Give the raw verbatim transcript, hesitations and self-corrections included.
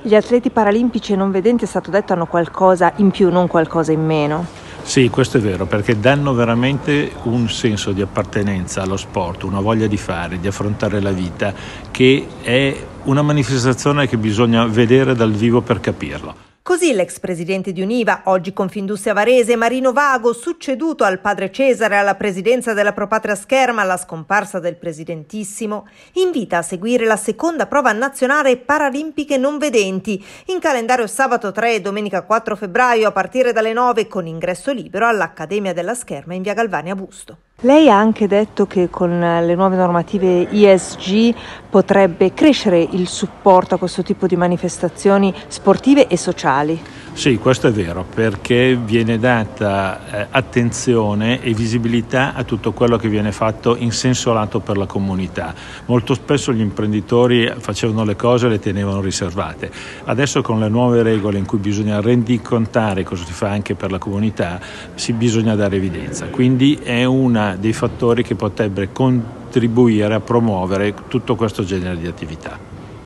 Gli atleti paralimpici e non vedenti, è stato detto, hanno qualcosa in più, non qualcosa in meno. Sì, questo è vero, perché danno veramente un senso di appartenenza allo sport, una voglia di fare, di affrontare la vita, che è una manifestazione che bisogna vedere dal vivo per capirla. Così l'ex presidente di Univa, oggi Confindustria Varese, Marino Vago, succeduto al padre Cesare alla presidenza della Pro Patria Scherma alla scomparsa del presidentissimo, invita a seguire la seconda prova nazionale paralimpiche non vedenti, in calendario sabato tre e domenica quattro febbraio a partire dalle nove, con ingresso libero all'Accademia della Scherma in via Galvani a Busto. Lei ha anche detto che con le nuove normative E S G potrebbe crescere il supporto a questo tipo di manifestazioni sportive e sociali. Sì, questo è vero, perché viene data eh, attenzione e visibilità a tutto quello che viene fatto in senso lato per la comunità. Molto spesso gli imprenditori facevano le cose e le tenevano riservate. Adesso, con le nuove regole in cui bisogna rendicontare cosa si fa anche per la comunità, si bisogna dare evidenza. Quindi è una dei fattori che potrebbe contribuire a promuovere tutto questo genere di attività.